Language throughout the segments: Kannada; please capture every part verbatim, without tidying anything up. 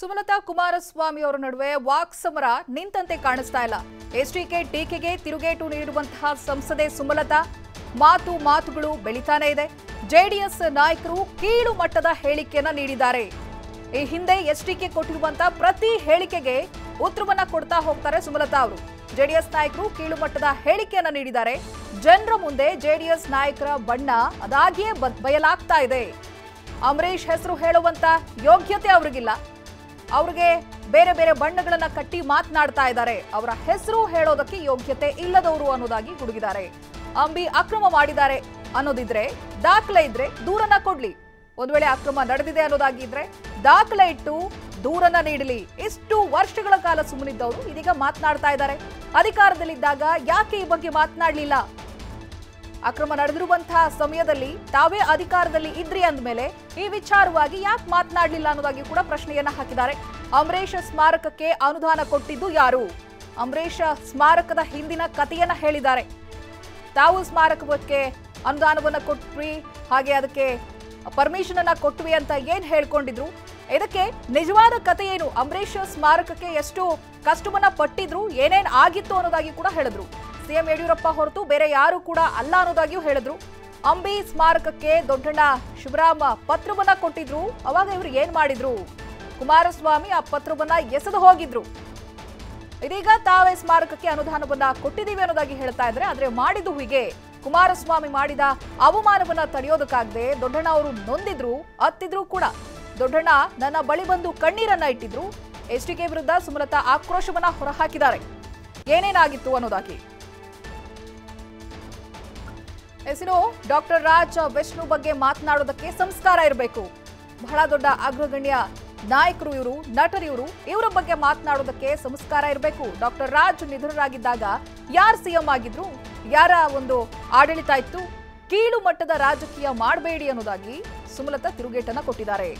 ಸುಮಲತಾ ಕುಮಾರಸ್ವಾಮಿ ಅವರ ನಡುವೆ ವಾಕ್ಸಮರ ನಿಂತಂತೆ ಕಾಣಿಸ್ತಾ ಇಲ್ಲ. ಎಸ್ಡಿಕೆ ಡಿಕೆಗೆ ತಿರುಗೇಟು ನೀಡುವಂತಹ ಸಂಸದೆ ಸುಮಲತಾ ಮಾತು ಮಾತುಗಳು ಬೆಳಿತಾನೆ ಇದೆ. ಜೆಡಿಎಸ್ ನಾಯಕರು ಕೀಳು ಮಟ್ಟದ ಹೇಳಿಕೆಯನ್ನು ನೀಡಿದ್ದಾರೆ. ಈ ಹಿಂದೆ ಎಸ್ಡಿಕೆ ಕೊಟ್ಟಿರುವಂತ ಪ್ರತಿ ಹೇಳಿಕೆಗೆ ಉತ್ತರವನ್ನ ಕೊಡ್ತಾ ಹೋಗ್ತಾರೆ ಸುಮಲತಾ ಅವರು. ಜೆಡಿಎಸ್ ನಾಯಕರು ಕೀಳು ಮಟ್ಟದ ಹೇಳಿಕೆಯನ್ನು ನೀಡಿದ್ದಾರೆ. ಜನರ ಮುಂದೆ ಜೆಡಿಎಸ್ ನಾಯಕರ ಬಣ್ಣ ಅದಾಗಿಯೇ ಬಯಲಾಗ್ತಾ ಇದೆ. ಅಂಬರೀಶ್ ಹೆಸರು ಹೇಳುವಂತ ಯೋಗ್ಯತೆ ಅವರಿಗಿಲ್ಲ. ಅವರಿಗೆ ಬೇರೆ ಬೇರೆ ಬಣ್ಣಗಳನ್ನು ಕಟ್ಟಿ ಮಾತನಾಡ್ತಾ ಇದ್ದಾರೆ. ಅವರ ಹೆಸರು ಹೇಳೋದಕ್ಕೆ ಯೋಗ್ಯತೆ ಇಲ್ಲದವರು ಅನ್ನೋದಾಗಿ ಹುಡುಗಿದ್ದಾರೆ. ಅಂಬಿ ಅಕ್ರಮ ಮಾಡಿದ್ದಾರೆ ಅನ್ನೋದಿದ್ರೆ, ದಾಖಲೆ ಇದ್ರೆ ದೂರನ್ನ ಕೊಡ್ಲಿ. ಒಂದ್ ವೇಳೆ ಅಕ್ರಮ ನಡೆದಿದೆ ಅನ್ನೋದಾಗಿದ್ರೆ ದಾಖಲೆ ಇಟ್ಟು ದೂರನ್ನ ನೀಡಲಿ. ಇಷ್ಟು ವರ್ಷಗಳ ಕಾಲ ಸುಮ್ಮನಿದ್ದವರು ಇದೀಗ ಮಾತನಾಡ್ತಾ ಇದ್ದಾರೆ. ಅಧಿಕಾರದಲ್ಲಿದ್ದಾಗ ಯಾಕೆ ಈ ಬಗ್ಗೆ ಮಾತನಾಡ್ಲಿಲ್ಲ? ಅಕ್ರಮ ನಡೆದಿರುವಂತಹ ಸಮಯದಲ್ಲಿ ತಾವೇ ಅಧಿಕಾರದಲ್ಲಿ ಇದ್ರಿ ಅಂದಮೇಲೆ ಈ ವಿಚಾರವಾಗಿ ಯಾಕೆ ಮಾತನಾಡಲಿಲ್ಲ ಅನ್ನೋದಾಗಿ ಕೂಡ ಪ್ರಶ್ನೆಯನ್ನ ಹಾಕಿದ್ದಾರೆ. ಅಂಬರೀಷ್ ಸ್ಮಾರಕಕ್ಕೆ ಅನುದಾನ ಕೊಟ್ಟಿದ್ದು ಯಾರು? ಅಂಬರೀಷ್ ಸ್ಮಾರಕದ ಹಿಂದಿನ ಕಥೆಯನ್ನ ಹೇಳಿದ್ದಾರೆ. ತಾವು ಸ್ಮಾರಕಕ್ಕೆ ಅನುದಾನವನ್ನ ಕೊಟ್ವಿ, ಹಾಗೆ ಅದಕ್ಕೆ ಪರ್ಮಿಷನ್ ಅನ್ನ ಕೊಟ್ವಿ ಅಂತ ಏನ್ ಹೇಳ್ಕೊಂಡಿದ್ರು, ಇದಕ್ಕೆ ನಿಜವಾದ ಕಥೆ ಏನು? ಅಂಬರೀಷ್ ಸ್ಮಾರಕಕ್ಕೆ ಎಷ್ಟು ಕಷ್ಟವನ್ನ ಪಟ್ಟಿದ್ರು, ಏನೇನ್ ಆಗಿತ್ತು ಅನ್ನೋದಾಗಿ ಕೂಡ ಹೇಳಿದ್ರು. ಸಿಎಂ ಯಡಿಯೂರಪ್ಪ ಹೊರತು ಬೇರೆ ಯಾರು ಕೂಡ ಅಲ್ಲ ಅನ್ನೋದಾಗಿಯೂ ಹೇಳಿದ್ರು. ಅಂಬಿ ಸ್ಮಾರಕಕ್ಕೆ ದೊಡ್ಡಣ್ಣ ಶಿವರಾಮ ಪತ್ರವನ್ನ ಕೊಟ್ಟಿದ್ರು. ಅವಾಗ ಇವರು ಏನ್ ಮಾಡಿದ್ರು? ಕುಮಾರಸ್ವಾಮಿ ಆ ಪತ್ರವನ್ನ ಎಸೆದು ಹೋಗಿದ್ರು. ಇದೀಗ ತಾವೇ ಸ್ಮಾರಕಕ್ಕೆ ಅನುದಾನವನ್ನ ಕೊಟ್ಟಿದ್ದೀವಿ ಅನ್ನೋದಾಗಿ ಹೇಳ್ತಾ ಇದ್ರೆ, ಆದ್ರೆ ಮಾಡಿದ್ದು ಹೀಗೆ. ಕುಮಾರಸ್ವಾಮಿ ಮಾಡಿದ ಅವಮಾನವನ್ನ ತಡೆಯೋದಕ್ಕಾಗದೆ ದೊಡ್ಡಣ್ಣ ಅವರು ನೊಂದಿದ್ರು, ಅತ್ತಿದ್ರು ಕೂಡ. ದೊಡ್ಡಣ್ಣ ನನ್ನ ಬಳಿ ಬಂದು ಕಣ್ಣೀರನ್ನ ಇಟ್ಟಿದ್ರು. ಎಸ್ಡಿಕೆ ವಿರುದ್ಧ ಸುಮಲತಾ ಆಕ್ರೋಶವನ್ನ ಹೊರಹಾಕಿದ್ದಾರೆ. ಏನೇನಾಗಿತ್ತು ಅನ್ನೋದಾಗಿ ಹೆಸರು ಡಾಕ್ಟರ್ ರಾಜ್ ವಿಷ್ಣು ಬಗ್ಗೆ ಮಾತನಾಡೋದಕ್ಕೆ ಸಂಸ್ಕಾರ ಇರಬೇಕು. ಬಹಳ ದೊಡ್ಡ ಅಗ್ರಗಣ್ಯ ನಾಯಕರು ಇವರು, ನಟರು ಇವರು. ಇವರ ಬಗ್ಗೆ ಮಾತನಾಡೋದಕ್ಕೆ ಸಂಸ್ಕಾರ ಇರಬೇಕು. ಡಾಕ್ಟರ್ ರಾಜ್ ನಿಧನರಾಗಿದ್ದಾಗ ಯಾರು ಸಿಎಂ ಆಗಿದ್ರು? ಯಾರ ಒಂದು ಆಡಳಿತ ಇತ್ತು? ಕೀಳು ಮಟ್ಟದ ರಾಜಕೀಯ ಮಾಡಬೇಡಿ ಅನ್ನೋದಾಗಿ ಸುಮಲತಾ ತಿರುಗೇಟನ್ನ ಕೊಟ್ಟಿದ್ದಾರೆ.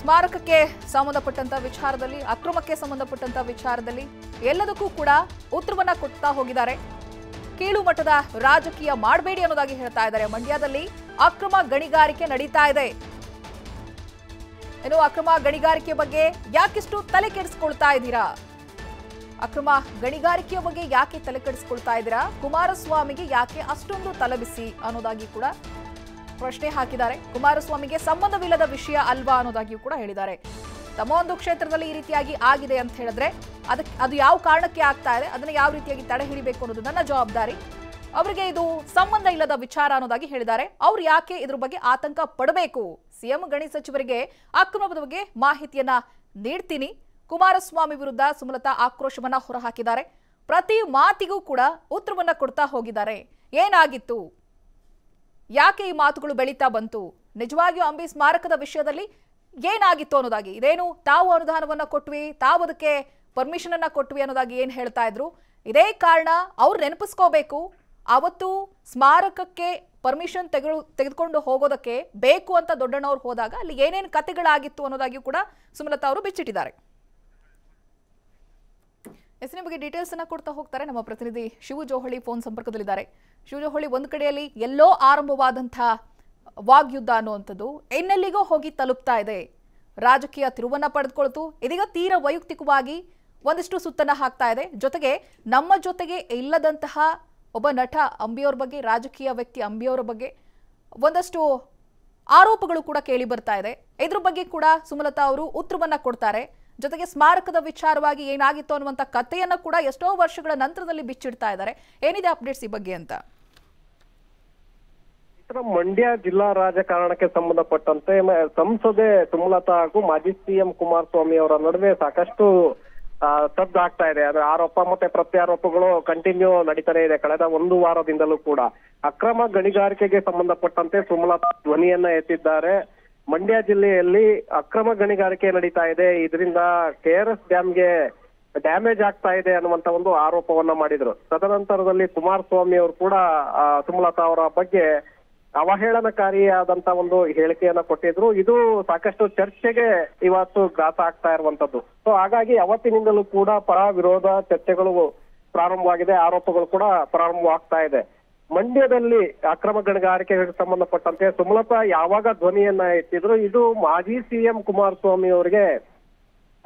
ಸ್ಮಾರಕಕ್ಕೆ ಸಂಬಂಧಪಟ್ಟಂತ ವಿಚಾರದಲ್ಲಿ, ಅಕ್ರಮಕ್ಕೆ ಸಂಬಂಧಪಟ್ಟಂತ ವಿಚಾರದಲ್ಲಿ ಎಲ್ಲದಕ್ಕೂ ಕೂಡ ಉತ್ತರವನ್ನ ಕೊಡ್ತಾ ಹೋಗಿದ್ದಾರೆ. ಕೀಳು ಮಟ್ಟದ ರಾಜಕೀಯ ಮಾಡಬೇಡಿ ಅನ್ನೋದಾಗಿ ಹೇಳ್ತಾ ಇದ್ದಾರೆ. ಮಂಡ್ಯದಲ್ಲಿ ಅಕ್ರಮ ಗಣಿಗಾರಿಕೆ ನಡೀತಾ ಇದೆ. ಏನು ಅಕ್ರಮ ಗಣಿಗಾರಿಕೆ ಬಗ್ಗೆ ಯಾಕಿಷ್ಟು ತಲೆ ಕೆಡಿಸ್ಕೊಳ್ತಾ ಇದ್ದೀರಾ? ಅಕ್ರಮ ಗಣಿಗಾರಿಕೆಯ ಬಗ್ಗೆ ಯಾಕೆ ತಲೆ ಕೆಡಿಸ್ಕೊಳ್ತಾ ಇದ್ದೀರಾ? ಕುಮಾರಸ್ವಾಮಿಗೆ ಯಾಕೆ ಅಷ್ಟೊಂದು ತಲೆಬಿಸಿ ಅನ್ನೋದಾಗಿ ಕೂಡ ಪ್ರಶ್ನೆ ಹಾಕಿದ್ದಾರೆ. ಕುಮಾರಸ್ವಾಮಿಗೆ ಸಂಬಂಧವಿಲ್ಲದ ವಿಷಯ ಅಲ್ವಾ ಅನ್ನೋದಾಗಿಯೂ ಕೂಡ ಹೇಳಿದ್ದಾರೆ. ತಮ್ಮ ಒಂದು ಕ್ಷೇತ್ರದಲ್ಲಿ ಈ ರೀತಿಯಾಗಿ ಆಗಿದೆ ಅಂತ ಹೇಳಿದ್ರೆ ಅದಕ್ಕೆ ಅದು ಯಾವ ಕಾರಣಕ್ಕೆ ಆಗ್ತಾ ಇದೆ, ಅದನ್ನ ಯಾವ ರೀತಿಯಾಗಿ ತಡೆ ಹಿಡಿಬೇಕು ಅನ್ನೋದು ನನ್ನ ಜವಾಬ್ದಾರಿ. ಅವರಿಗೆ ಇದು ಸಂಬಂಧ ಇಲ್ಲದ ವಿಚಾರ ಅನ್ನೋದಾಗಿ ಹೇಳಿದ್ದಾರೆ. ಅವ್ರು ಯಾಕೆ ಇದ್ರ ಬಗ್ಗೆ ಆತಂಕ ಪಡಬೇಕು? ಸಿಎಂ ಗಣಿ ಸಚಿವರಿಗೆ ಅಕ್ರಮದ ಬಗ್ಗೆ ಮಾಹಿತಿಯನ್ನ ನೀಡ್ತೀನಿ. ಕುಮಾರಸ್ವಾಮಿ ವಿರುದ್ಧ ಸುಮಲತಾ ಆಕ್ರೋಶವನ್ನ ಹೊರಹಾಕಿದ್ದಾರೆ. ಪ್ರತಿ ಮಾತಿಗೂ ಕೂಡ ಉತ್ತರವನ್ನ ಕೊಡ್ತಾ ಹೋಗಿದ್ದಾರೆ. ಏನಾಗಿತ್ತು? ಯಾಕೆ ಈ ಮಾತುಗಳು ಬೆಳೀತಾ ಬಂತು? ನಿಜವಾಗಿಯೂ ಅಂಬಿ ಸ್ಮಾರಕದ ವಿಷಯದಲ್ಲಿ ಏನಾಗಿತ್ತು ಅನ್ನೋದಾಗಿ, ಇದೇನು ತಾವು ಅನುದಾನವನ್ನ ಕೊಟ್ವಿ, ತಾವು ಅದಕ್ಕೆ ಪರ್ಮಿಷನ್ ಅನ್ನ ಕೊಟ್ವಿ ಅನ್ನೋದಾಗಿ ಏನ್ ಹೇಳ್ತಾ ಇದ್ರು, ಇದೇ ಕಾರಣ ಅವ್ರು ನೆನಪಿಸ್ಕೋಬೇಕು. ಅವತ್ತು ಸ್ಮಾರಕಕ್ಕೆ ಪರ್ಮಿಷನ್ ತೆಗೆದು ತೆಗೆದುಕೊಂಡು ಹೋಗೋದಕ್ಕೆ ಬೇಕು ಅಂತ ದೊಡ್ಡಣ್ಣವ್ರು ಹೋದಾಗ ಅಲ್ಲಿ ಏನೇನು ಕತೆಗಳಾಗಿತ್ತು ಅನ್ನೋದಾಗಿಯೂ ಕೂಡ ಸುಮಲತಾ ಅವರು ಬಿಚ್ಚಿಟ್ಟಿದ್ದಾರೆ. ಹೆಸರಿನ ಬಗ್ಗೆ ಡೀಟೇಲ್ಸ್ ಅನ್ನ ಕೊಡ್ತಾ ಹೋಗ್ತಾರೆ ನಮ್ಮ ಪ್ರತಿನಿಧಿ ಶಿವು ಜೋಹಳಿ. ಫೋನ್ ಸಂಪರ್ಕದಲ್ಲಿದ್ದಾರೆ. ಶಿವು ಜೋಹಳಿ, ಒಂದು ಕಡೆಯಲ್ಲಿ ಎಲ್ಲೋ ಆರಂಭವಾದಂತಹ ವಾಗ್ಯುದ್ಧ ಅನ್ನುವಂಥದ್ದು ಇನ್ನೆಲ್ಲಿಗೋ ಹೋಗಿ ತಲುಪ್ತಾ ಇದೆ. ರಾಜಕೀಯ ತಿರುವನ್ನ ಪಡೆದುಕೊಳ್ತು. ಇದೀಗ ತೀರ ವೈಯಕ್ತಿಕವಾಗಿ ಒಂದಿಷ್ಟು ಸುತ್ತನ್ನ ಹಾಕ್ತಾ ಇದೆ. ಜೊತೆಗೆ ನಮ್ಮ ಜೊತೆಗೆ ಇಲ್ಲದಂತಹ ಒಬ್ಬ ನಟ ಅಂಬಿಯವ್ರ ಬಗ್ಗೆ, ರಾಜಕೀಯ ವ್ಯಕ್ತಿ ಅಂಬಿಯವ್ರ ಬಗ್ಗೆ ಒಂದಷ್ಟು ಆರೋಪಗಳು ಕೂಡ ಕೇಳಿ ಬರ್ತಾ ಇದೆ. ಇದ್ರ ಬಗ್ಗೆ ಕೂಡ ಸುಮಲತಾ ಅವರು ಉತ್ತರವನ್ನ ಕೊಡ್ತಾರೆ. ಜೊತೆಗೆ ಸ್ಮಾರಕದ ವಿಚಾರವಾಗಿ ಏನಾಗಿತ್ತು ಅನ್ನುವಂಥ ಕಥೆಯನ್ನು ಕೂಡ ಎಷ್ಟೋ ವರ್ಷಗಳ ನಂತರದಲ್ಲಿ ಬಿಚ್ಚಿಡ್ತಾ ಇದ್ದಾರೆ. ಏನಿದೆ ಅಪ್ಡೇಟ್ಸ್ ಈ ಬಗ್ಗೆ ಅಂತ? ಮಂಡ್ಯ ಜಿಲ್ಲಾ ರಾಜಕಾರಣಕ್ಕೆ ಸಂಬಂಧಪಟ್ಟಂತೆ ಸಂಸದೆ ಸುಮಲತಾ ಹಾಗೂ ಮಾಜಿ ಸಿಎಂ ಕುಮಾರಸ್ವಾಮಿ ಅವರ ನಡುವೆ ಸಾಕಷ್ಟು ತದ್ದಾಗ್ತಾ ಇದೆ. ಅಂದ್ರೆ ಆರೋಪ ಮತ್ತೆ ಪ್ರತ್ಯಾರೋಪಗಳು ಕಂಟಿನ್ಯೂ ನಡೀತಾನೆ ಇದೆ. ಕಳೆದ ಒಂದು ವಾರದಿಂದಲೂ ಕೂಡ ಅಕ್ರಮ ಗಣಿಗಾರಿಕೆಗೆ ಸಂಬಂಧಪಟ್ಟಂತೆ ಸುಮಲತಾ ಧ್ವನಿಯನ್ನ ಎತ್ತಿದ್ದಾರೆ. ಮಂಡ್ಯ ಜಿಲ್ಲೆಯಲ್ಲಿ ಅಕ್ರಮ ಗಣಿಗಾರಿಕೆ ನಡೀತಾ ಇದೆ, ಇದರಿಂದ ಕೆಆರ್ಎಸ್ ಡ್ಯಾಮ್ಗೆ ಡ್ಯಾಮೇಜ್ ಆಗ್ತಾ ಇದೆ ಅನ್ನುವಂತ ಒಂದು ಆರೋಪವನ್ನ ಮಾಡಿದ್ರು. ತದನಂತರದಲ್ಲಿ ಕುಮಾರಸ್ವಾಮಿ ಅವರು ಕೂಡ ಸುಮಲತಾ ಅವರ ಬಗ್ಗೆ ಅವಹೇಳನಕಾರಿಯಾದಂತ ಒಂದು ಹೇಳಿಕೆಯನ್ನ ಕೊಟ್ಟಿದ್ರು. ಇದು ಸಾಕಷ್ಟು ಚರ್ಚೆಗೆ ಇವತ್ತು ಗ್ರಾಸ ಆಗ್ತಾ ಇರುವಂತದ್ದು. ಸೊ ಹಾಗಾಗಿ ಅವತ್ತಿನಿಂದಲೂ ಕೂಡ ಪರ ವಿರೋಧ ಚರ್ಚೆಗಳು ಪ್ರಾರಂಭವಾಗಿದೆ, ಆರೋಪಗಳು ಕೂಡ ಪ್ರಾರಂಭವಾಗ್ತಾ ಇದೆ. ಮಂಡ್ಯದಲ್ಲಿ ಅಕ್ರಮ ಗಣಿಗಾರಿಕೆಗೆ ಸಂಬಂಧಪಟ್ಟಂತೆ ಸುಮಲತಾ ಯಾವಾಗ ಧ್ವನಿಯನ್ನ ಎತ್ತಿದ್ರು ಇದು ಮಾಜಿ ಸಿಎಂ ಕುಮಾರಸ್ವಾಮಿ ಅವರಿಗೆ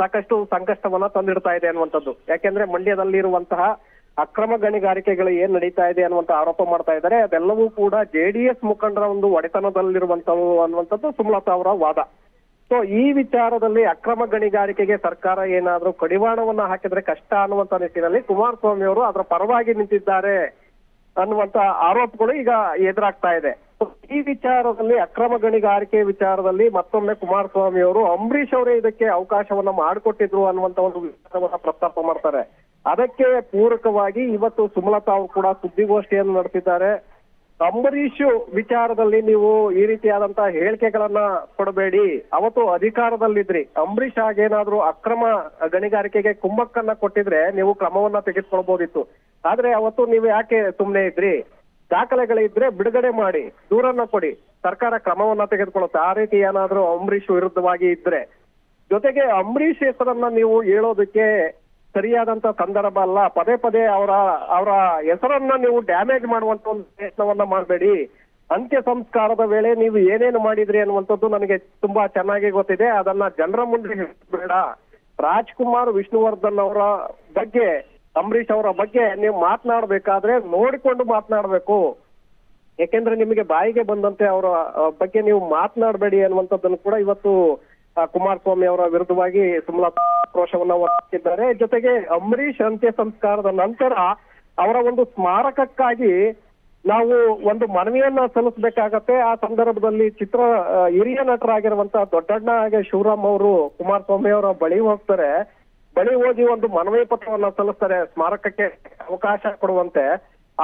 ಸಾಕಷ್ಟು ಸಂಕಷ್ಟವನ್ನ ತಂದಿಡ್ತಾ ಇದೆ ಅನ್ನುವಂಥದ್ದು. ಯಾಕೆಂದ್ರೆ ಮಂಡ್ಯದಲ್ಲಿ ಇರುವಂತಹ ಅಕ್ರಮ ಗಣಿಗಾರಿಕೆಗಳು ಏನು ನಡೀತಾ ಇದೆ ಅನ್ನುವಂತ ಆರೋಪ ಮಾಡ್ತಾ ಇದ್ದಾರೆ. ಅದೆಲ್ಲವೂ ಕೂಡ ಜೆಡಿಎಸ್ ಮುಖಂಡರ ಒಂದು ಒಡೆತನದಲ್ಲಿರುವಂತವು ಅನ್ನುವಂಥದ್ದು ಸುಮಲತಾ ಅವರ ವಾದ. ಸೊ ಈ ವಿಚಾರದಲ್ಲಿ ಅಕ್ರಮ ಗಣಿಗಾರಿಕೆಗೆ ಸರ್ಕಾರ ಏನಾದ್ರೂ ಕಡಿವಾಣವನ್ನ ಹಾಕಿದ್ರೆ ಕಷ್ಟ ಅನ್ನುವಂತ ನಿಟ್ಟಿನಲ್ಲಿ ಕುಮಾರಸ್ವಾಮಿ ಅವರು ಅದರ ಪರವಾಗಿ ನಿಂತಿದ್ದಾರೆ ಅನ್ನುವಂತ ಆರೋಪಗಳು ಈಗ ಎದುರಾಗ್ತಾ ಇದೆ. ಈ ವಿಚಾರದಲ್ಲಿ ಅಕ್ರಮ ಗಣಿಗಾರಿಕೆ ವಿಚಾರದಲ್ಲಿ ಮತ್ತೊಮ್ಮೆ ಕುಮಾರಸ್ವಾಮಿ ಅವರು ಅಂಬರೀಶ್ ಅವರೇ ಇದಕ್ಕೆ ಅವಕಾಶವನ್ನ ಮಾಡಿಕೊಟ್ಟಿದ್ರು ಅನ್ನುವಂತ ಒಂದು ವಿಚಾರವನ್ನ ಪ್ರಸ್ತಾಪ ಮಾಡ್ತಾರೆ. ಅದಕ್ಕೆ ಪೂರಕವಾಗಿ ಇವತ್ತು ಸುಮಲತಾ ಅವರು ಕೂಡ ಸುದ್ದಿಗೋಷ್ಠಿಯನ್ನು ನಡೆಸಿದ್ದಾರೆ. ಅಂಬರೀಶ್ ವಿಚಾರದಲ್ಲಿ ನೀವು ಈ ರೀತಿಯಾದಂತಹ ಹೇಳಿಕೆಗಳನ್ನ ಕೊಡಬೇಡಿ, ಅವತ್ತು ಅಧಿಕಾರದಲ್ಲಿದ್ರಿ, ಅಂಬರೀಶ್ ಆಗೇನಾದ್ರೂ ಅಕ್ರಮ ಗಣಿಗಾರಿಕೆಗೆ ಕುಮ್ಮಕ್ಕನ್ನ ಕೊಟ್ಟಿದ್ರೆ ನೀವು ಕ್ರಮವನ್ನ ತೆಗೆದುಕೊಳ್ಬೋದಿತ್ತು, ಆದ್ರೆ ಅವತ್ತು ನೀವು ಯಾಕೆ ಸುಮ್ಮನೆ ಇದ್ರಿ, ದಾಖಲೆಗಳಿದ್ರೆ ಬಿಡುಗಡೆ ಮಾಡಿ ದೂರನ್ನ ಕೊಡಿ, ಸರ್ಕಾರ ಕ್ರಮವನ್ನ ತೆಗೆದುಕೊಳ್ಳುತ್ತೆ ಆ ರೀತಿ ಏನಾದ್ರೂ ಅಂಬರೀಶ್ ವಿರುದ್ಧವಾಗಿ ಇದ್ರೆ. ಜೊತೆಗೆ ಅಂಬರೀಶ್ ಹೆಸರನ್ನ ನೀವು ಹೇಳೋದಕ್ಕೆ ಸರಿಯಾದಂತ ಸಂದರ್ಭ ಅಲ್ಲ, ಪದೇ ಪದೇ ಅವರ ಅವರ ಹೆಸರನ್ನ ನೀವು ಡ್ಯಾಮೇಜ್ ಮಾಡುವಂತ ಒಂದು ಪ್ರಯತ್ನವನ್ನ ಮಾಡಬೇಡಿ, ಅಂತ್ಯ ಸಂಸ್ಕಾರದ ವೇಳೆ ನೀವು ಏನೇನು ಮಾಡಿದ್ರಿ ಅನ್ನುವಂಥದ್ದು ನನಗೆ ತುಂಬಾ ಚೆನ್ನಾಗಿ ಗೊತ್ತಿದೆ, ಅದನ್ನ ಜನರ ಮುಂದೆ ಬೇಡ, ರಾಜ್ಕುಮಾರ್ ವಿಷ್ಣುವರ್ಧನ್ ಅವರ ಬಗ್ಗೆ ಅಂಬರೀಶ್ ಅವರ ಬಗ್ಗೆ ನೀವು ಮಾತನಾಡ್ಬೇಕಾದ್ರೆ ನೋಡಿಕೊಂಡು ಮಾತನಾಡ್ಬೇಕು, ಯಾಕೆಂದ್ರೆ ನಿಮಗೆ ಬಾಯಿಗೆ ಬಂದಂತೆ ಅವರ ಬಗ್ಗೆ ನೀವು ಮಾತನಾಡಬೇಡಿ ಅನ್ನುವಂಥದ್ದನ್ನು ಕೂಡ ಇವತ್ತು ಕುಮಾರಸ್ವಾಮಿ ಅವರ ವಿರುದ್ಧವಾಗಿ ಸುಮಲತಾ ಆಕ್ರೋಶವನ್ನ ಹೊರಡಿಸಿದ್ದಾರೆ. ಜೊತೆಗೆ ಅಂಬರೀಶ್ ಅಂತ್ಯ ಸಂಸ್ಕಾರದ ನಂತರ ಅವರ ಒಂದು ಸ್ಮಾರಕಕ್ಕಾಗಿ ನಾವು ಒಂದು ಮನವಿಯನ್ನ ಸಲ್ಲಿಸಬೇಕಾಗತ್ತೆ, ಆ ಸಂದರ್ಭದಲ್ಲಿ ಚಿತ್ರ ಹಿರಿಯ ನಟರಾಗಿರುವಂತಹ ದೊಡ್ಡಣ್ಣ ಹಾಗೆ ಶಿವರಾಮ್ ಅವರು ಕುಮಾರಸ್ವಾಮಿ ಅವರ ಬಳಿ ಹೋಗ್ತಾರೆ, ಬಳಿ ಹೋಗಿ ಒಂದು ಮನವಿ ಪತ್ರವನ್ನ ಸಲ್ಲಿಸ್ತಾರೆ ಸ್ಮಾರಕಕ್ಕೆ ಅವಕಾಶ ಕೊಡುವಂತೆ.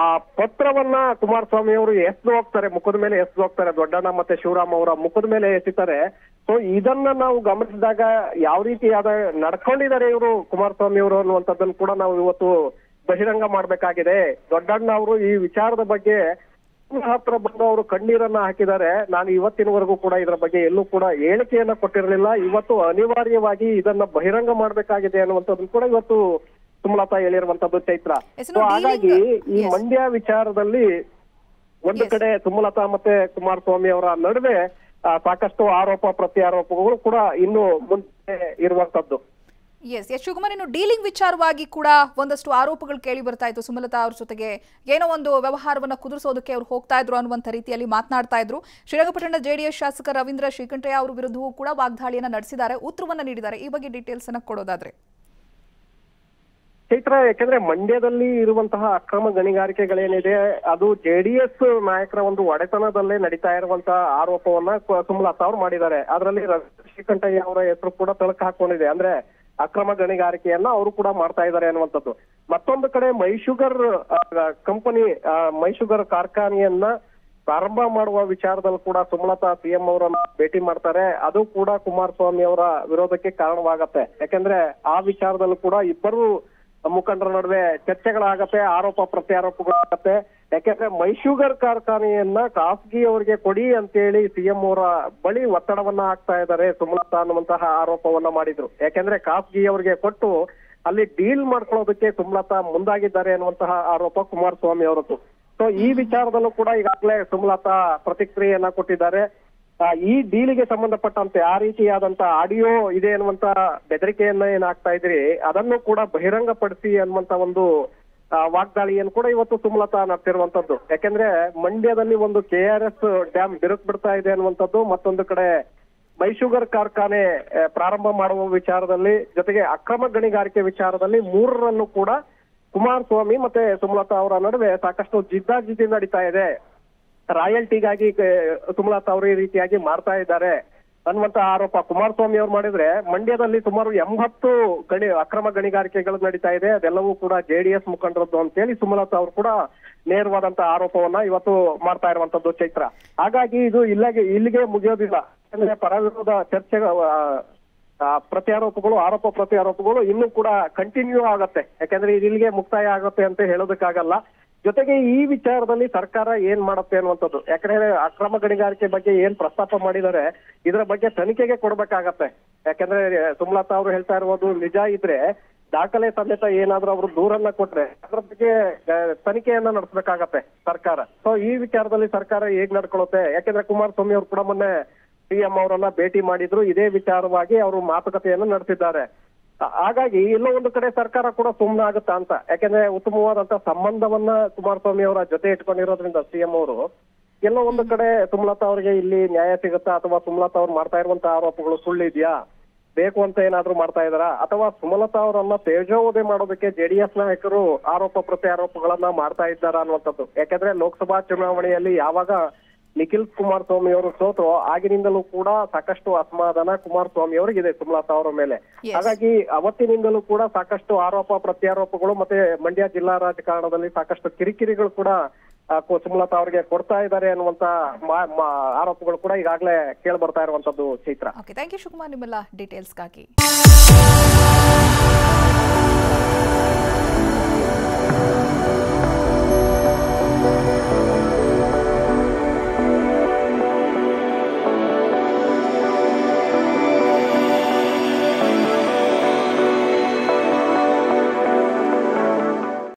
ಆ ಪತ್ರವನ್ನ ಕುಮಾರಸ್ವಾಮಿ ಅವರು ಎಸ್ದು ಹೋಗ್ತಾರೆ, ಮುಖದ ಮೇಲೆ ಎಸ್ದು ಹೋಗ್ತಾರೆ, ದೊಡ್ಡಣ್ಣ ಮತ್ತೆ ಶಿವರಾಮ್ ಅವರ ಮುಖದ ಮೇಲೆ ಎಸಿತಾರೆ. ಸೊ ಇದನ್ನ ನಾವು ಗಮನಿಸಿದಾಗ ಯಾವ ರೀತಿಯಾದ ನಡ್ಕೊಂಡಿದ್ದಾರೆ ಇವರು ಕುಮಾರಸ್ವಾಮಿ ಅವರು ಅನ್ನುವಂಥದ್ದನ್ನು ಕೂಡ ನಾವು ಇವತ್ತು ಬಹಿರಂಗ ಮಾಡ್ಬೇಕಾಗಿದೆ. ದೊಡ್ಡಣ್ಣ ಅವರು ಈ ವಿಚಾರದ ಬಗ್ಗೆ ಹತ್ರ ಬಂದು ಅವರು ಕಣ್ಣೀರನ್ನ ಹಾಕಿದ್ದಾರೆ, ನಾನು ಇವತ್ತಿನವರೆಗೂ ಕೂಡ ಇದರ ಬಗ್ಗೆ ಎಲ್ಲೂ ಕೂಡ ಹೇಳಿಕೆಯನ್ನ ಕೊಟ್ಟಿರಲಿಲ್ಲ, ಇವತ್ತು ಅನಿವಾರ್ಯವಾಗಿ ಇದನ್ನ ಬಹಿರಂಗ ಮಾಡ್ಬೇಕಾಗಿದೆ ಅನ್ನುವಂಥದ್ದನ್ನು ಕೂಡ ಇವತ್ತು ಸುಮಲತಾ ಹೇಳಿರುವಂತದ್ದು ಚೈತ್ರ. ಸೊ ಹಾಗಾಗಿ ಈ ಮಂಡ್ಯ ವಿಚಾರದಲ್ಲಿ ಒಂದು ಕಡೆ ಸುಮಲತಾ ಮತ್ತೆ ಕುಮಾರಸ್ವಾಮಿ ಅವರ ನಡುವೆ ಸಾಕಷ್ಟು ಆರೋಪ ಪ್ರತ್ಯಾರೋಪಗಳು ಕೂಡ ಇನ್ನು ಮುಂದೆ ಇರುವಂತದ್ದು. ಎಸ್ ಎಸ್ ಶಿವಕುಮಾರ್, ಇನ್ನು ಡೀಲಿಂಗ್ ವಿಚಾರವಾಗಿ ಕೂಡ ಒಂದಷ್ಟು ಆರೋಪಗಳು ಕೇಳಿ ಬರ್ತಾ ಇತ್ತು. ಸುಮಲತಾ ಅವ್ರ ಜೊತೆಗೆ ಏನೋ ಒಂದು ವ್ಯವಹಾರವನ್ನು ಕುದುರಿಸೋದಕ್ಕೆ ಅವ್ರು ಹೋಗ್ತಾ ಇದ್ರು ಅನ್ನುವಂಥ ರೀತಿಯಲ್ಲಿ ಮಾತನಾಡ್ತಾ ಇದ್ರು. ಶ್ರೀರಂಗಪಟ್ಟಣ ಜೆಡಿಎಸ್ ಶಾಸಕ ರವೀಂದ್ರ ಶ್ರೀಕಂಠಯ್ಯ ಅವ್ರ ವಿರುದ್ಧವೂ ಕೂಡ ವಾಗ್ದಾಳಿಯನ್ನ ನಡೆಸಿದ್ದಾರೆ, ಉತ್ತರವನ್ನ ನೀಡಿದ್ದಾರೆ. ಈ ಬಗ್ಗೆ ಡೀಟೇಲ್ಸ್ ಅನ್ನ ಕೊಡೋದಾದ್ರೆ ಚೈತ್ರ, ಯಾಕಂದ್ರೆ ಮಂಡ್ಯದಲ್ಲಿ ಇರುವಂತಹ ಅಕ್ರಮ ಗಣಿಗಾರಿಕೆಗಳೇನಿದೆ ಅದು ಜೆಡಿಎಸ್ ನಾಯಕರ ಒಂದು ಒಡೆತನದಲ್ಲೇ ನಡೀತಾ ಇರುವಂತಹ ಆರೋಪವನ್ನ ಸುಮಲತಾ ಅವರು ಮಾಡಿದ್ದಾರೆ. ಅದರಲ್ಲಿ ಶ್ರೀಕಂಠಯ್ಯ ಅವರ ಹೆಸರು ಕೂಡ ತಳಕ ಹಾಕೊಂಡಿದೆ, ಅಂದ್ರೆ ಅಕ್ರಮ ಗಣಿಗಾರಿಕೆಯನ್ನ ಅವರು ಕೂಡ ಮಾಡ್ತಾ ಇದ್ದಾರೆ ಅನ್ನುವಂಥದ್ದು. ಮತ್ತೊಂದು ಕಡೆ ಮೈಶುಗರ್ ಕಂಪನಿ ಮೈಶುಗರ್ ಕಾರ್ಖಾನೆಯನ್ನ ಪ್ರಾರಂಭ ಮಾಡುವ ವಿಚಾರದಲ್ಲಿ ಕೂಡ ಸುಮಲತಾ ಸಿಎಂ ಅವರನ್ನ ಭೇಟಿ ಮಾಡ್ತಾರೆ, ಅದು ಕೂಡ ಕುಮಾರಸ್ವಾಮಿ ಅವರ ವಿರೋಧಕ್ಕೆ ಕಾರಣವಾಗತ್ತೆ. ಯಾಕೆಂದ್ರೆ ಆ ವಿಚಾರದಲ್ಲೂ ಕೂಡ ಇಬ್ಬರು ಮುಖಂಡರ ನಡುವೆ ಚರ್ಚೆಗಳಾಗತ್ತೆ, ಆರೋಪ ಪ್ರತ್ಯಾರೋಪಗಳಾಗತ್ತೆ. ಯಾಕೆಂದ್ರೆ ಮೈಶುಗರ್ ಕಾರ್ಖಾನೆಯನ್ನ ಖಾಸಗಿ ಅವರಿಗೆ ಕೊಡಿ ಅಂತೇಳಿ ಸಿಎಂ ಅವರ ಬಳಿ ಒತ್ತಡವನ್ನ ಹಾಕ್ತಾ ಇದ್ದಾರೆ ಸುಮಲತಾ ಅನ್ನುವಂತಹ ಆರೋಪವನ್ನ ಮಾಡಿದ್ರು. ಯಾಕೆಂದ್ರೆ ಖಾಸಗಿ ಅವರಿಗೆ ಕೊಟ್ಟು ಅಲ್ಲಿ ಡೀಲ್ ಮಾಡ್ಕೊಳ್ಳೋದಕ್ಕೆ ಸುಮಲತಾ ಮುಂದಾಗಿದ್ದಾರೆ ಅನ್ನುವಂತಹ ಆರೋಪ ಕುಮಾರಸ್ವಾಮಿ ಅವರದ್ದು. ಸೊ ಈ ವಿಚಾರದಲ್ಲೂ ಕೂಡ ಈಗಾಗಲೇ ಸುಮಲತಾ ಪ್ರತಿಕ್ರಿಯೆಯನ್ನ ಕೊಟ್ಟಿದ್ದಾರೆ. ಈ ಡೀಲಿಗೆ ಸಂಬಂಧಪಟ್ಟಂತೆ ಆ ರೀತಿಯಾದಂತಹ ಆಡಿಯೋ ಇದೆ ಅನ್ನುವಂತ ಬೆದರಿಕೆಯನ್ನ ಏನಾಗ್ತಾ ಇದ್ರಿ ಅದನ್ನು ಕೂಡ ಬಹಿರಂಗ ಪಡಿಸಿ ಅನ್ನುವಂತ ಒಂದು ವಾಗ್ದಾಳಿಯನ್ನು ಕೂಡ ಇವತ್ತು ಸುಮಲತಾ ನಡೆಸಿರುವಂತದ್ದು. ಯಾಕೆಂದ್ರೆ ಮಂಡ್ಯದಲ್ಲಿ ಒಂದು ಕೆ ಆರ್ ಎಸ್ ಡ್ಯಾಮ್ ಬಿರುಕು ಬಿಡ್ತಾ ಇದೆ ಅನ್ನುವಂಥದ್ದು, ಮತ್ತೊಂದು ಕಡೆ ಮೈಶುಗರ್ ಕಾರ್ಖಾನೆ ಪ್ರಾರಂಭ ಮಾಡುವ ವಿಚಾರದಲ್ಲಿ, ಜೊತೆಗೆ ಅಕ್ರಮ ಗಣಿಗಾರಿಕೆ ವಿಚಾರದಲ್ಲಿ ಮೂರರನ್ನು ಕೂಡ ಕುಮಾರಸ್ವಾಮಿ ಮತ್ತೆ ಸುಮಲತಾ ಅವರ ನಡುವೆ ಸಾಕಷ್ಟು ಜಿದ್ದಾಜಿದ್ದಿ ನಡೀತಾ ಇದೆ. ರಾಯಲ್ಟಿಗಾಗಿ ಸುಮಲತಾ ಅವರು ಈ ರೀತಿಯಾಗಿ ಮಾಡ್ತಾ ಇದ್ದಾರೆ ಅನ್ನುವಂತ ಆರೋಪ ಕುಮಾರಸ್ವಾಮಿ ಅವರು ಮಾಡಿದ್ರೆ, ಮಂಡ್ಯದಲ್ಲಿ ಸುಮಾರು ಎಂಬತ್ತು ಗಣಿ ಅಕ್ರಮ ಗಣಿಗಾರಿಕೆಗಳು ನಡೀತಾ ಇದೆ, ಅದೆಲ್ಲವೂ ಕೂಡ ಜೆಡಿಎಸ್ ಮುಖಂಡರದ್ದು ಅಂತೇಳಿ ಸುಮಲತಾ ಅವರು ಕೂಡ ನೇರವಾದಂತಹ ಆರೋಪವನ್ನ ಇವತ್ತು ಮಾಡ್ತಾ ಇರುವಂತದ್ದು ಚೈತ್ರ. ಹಾಗಾಗಿ ಇದು ಇಲ್ಲಗೆ ಇಲ್ಲಿಗೆ ಮುಗಿಯೋದಿಲ್ಲ, ಅಂದ್ರೆ ಪರವಿರೋಧ ಚರ್ಚೆ ಪ್ರತ್ಯಾರೋಪಗಳು ಆರೋಪ ಪ್ರತ್ಯಾರೋಪಗಳು ಇನ್ನೂ ಕೂಡ ಕಂಟಿನ್ಯೂ ಆಗತ್ತೆ. ಯಾಕಂದ್ರೆ ಇದು ಇಲ್ಲಿಗೆ ಮುಕ್ತಾಯ ಆಗತ್ತೆ ಅಂತ ಹೇಳೋದಕ್ಕಾಗಲ್ಲ. ಜೊತೆಗೆ ಈ ವಿಚಾರದಲ್ಲಿ ಸರ್ಕಾರ ಏನ್ ಮಾಡುತ್ತೆ ಅನ್ನುವಂಥದ್ದು, ಯಾಕಂದ್ರೆ ಅಕ್ರಮ ಗಣಿಗಾರಿಕೆ ಬಗ್ಗೆ ಏನ್ ಪ್ರಸ್ತಾಪ ಮಾಡಿದರೆ ಇದರ ಬಗ್ಗೆ ತನಿಖೆಗೆ ಕೊಡ್ಬೇಕಾಗತ್ತೆ. ಯಾಕಂದ್ರೆ ಸುಮಲತಾ ಅವರು ಹೇಳ್ತಾ ಇರುವುದು ನಿಜ ಇದ್ರೆ ದಾಖಲೆ ಸಮೇತ ಏನಾದರೂ ಅವರು ದೂರನ್ನ ಕೊಟ್ರೆ ಅದರ ಬಗ್ಗೆ ತನಿಖೆಯನ್ನ ನಡೆಸಬೇಕಾಗುತ್ತೆ ಸರ್ಕಾರ. ಸೋ ಈ ವಿಚಾರದಲ್ಲಿ ಸರ್ಕಾರ ಹೇಗೆ ನಡೆಕೊಳ್ಳುತ್ತೆ? ಯಾಕೆಂದ್ರೆ ಕುಮಾರಸ್ವಾಮಿ ಅವರು ಕೂಡ ಮೊನ್ನೆ ಸಿಎಂ ಅವರನ್ನ ಭೇಟಿ ಮಾಡಿದ್ರು, ಇದೇ ವಿಚಾರವಾಗಿ ಅವರು ಮಾತುಕತೆಯನ್ನು ನಡೆಸಿದ್ದಾರೆ. ಹಾಗಾಗಿ ಎಲ್ಲೋ ಒಂದು ಕಡೆ ಸರ್ಕಾರ ಕೂಡ ಸುಮ್ಮನೆ ಆಗುತ್ತಾ ಅಂತ, ಯಾಕೆಂದ್ರೆ ಉತ್ತಮವಾದಂತ ಸಂಬಂಧವನ್ನ ಕುಮಾರಸ್ವಾಮಿ ಅವರ ಜೊತೆ ಇಟ್ಕೊಂಡಿರೋದ್ರಿಂದ ಸಿಎಂ ಅವರು ಎಲ್ಲೋ ಒಂದು ಕಡೆ ಸುಮಲತಾ ಅವರಿಗೆ ಇಲ್ಲಿ ನ್ಯಾಯ ಸಿಗುತ್ತಾ, ಅಥವಾ ಸುಮಲತಾ ಅವ್ರು ಮಾಡ್ತಾ ಇರುವಂತಹ ಆರೋಪಗಳು ಸುಳ್ಳಿದ್ಯಾ, ಬೇಕು ಅಂತ ಏನಾದ್ರೂ ಮಾಡ್ತಾ ಇದಾರಾ, ಅಥವಾ ಸುಮಲತಾ ಅವರನ್ನ ತೇಜೋವಧೆ ಮಾಡೋದಕ್ಕೆ ಜೆಡಿಎಸ್ ನಾಯಕರು ಆರೋಪ ಪ್ರತ್ಯಾರೋಪಗಳನ್ನ ಮಾಡ್ತಾ ಇದ್ದಾರಾ ಅನ್ನುವಂಥದ್ದು. ಯಾಕಂದ್ರೆ ಲೋಕಸಭಾ ಚುನಾವಣೆಯಲ್ಲಿ ಯಾವಾಗ ನಿಖಿಲ್ ಕುಮಾರಸ್ವಾಮಿ ಅವರು ಸೋತರು ಆಗಿನಿಂದಲೂ ಕೂಡ ಸಾಕಷ್ಟು ಅಸಮಾಧಾನ ಕುಮಾರಸ್ವಾಮಿ ಅವರಿಗಿದೆ ಸುಮಲತಾ ಅವರ ಮೇಲೆ. ಹಾಗಾಗಿ ಅವತ್ತಿನಿಂದಲೂ ಕೂಡ ಸಾಕಷ್ಟು ಆರೋಪ ಪ್ರತ್ಯಾರೋಪಗಳು ಮತ್ತೆ ಮಂಡ್ಯ ಜಿಲ್ಲಾ ರಾಜಕಾರಣದಲ್ಲಿ ಸಾಕಷ್ಟು ಕಿರಿಕಿರಿಗಳು ಕೂಡ ಸುಮಲತಾ ಅವರಿಗೆ ಕೊಡ್ತಾ ಇದ್ದಾರೆ ಅನ್ನುವಂತ ಆರೋಪಗಳು ಕೂಡ ಈಗಾಗಲೇ ಕೇಳಿ ಬರ್ತಾ ಇರುವಂತದ್ದು ಚಿತ್ರ. ಓಕೆ, ಥ್ಯಾಂಕ್ ಯು ಶಿವಕುಮಾರ್ ನಿಮ್ಮೆಲ್ಲ ಡೀಟೇಲ್ಸ್ಗಾಗಿ.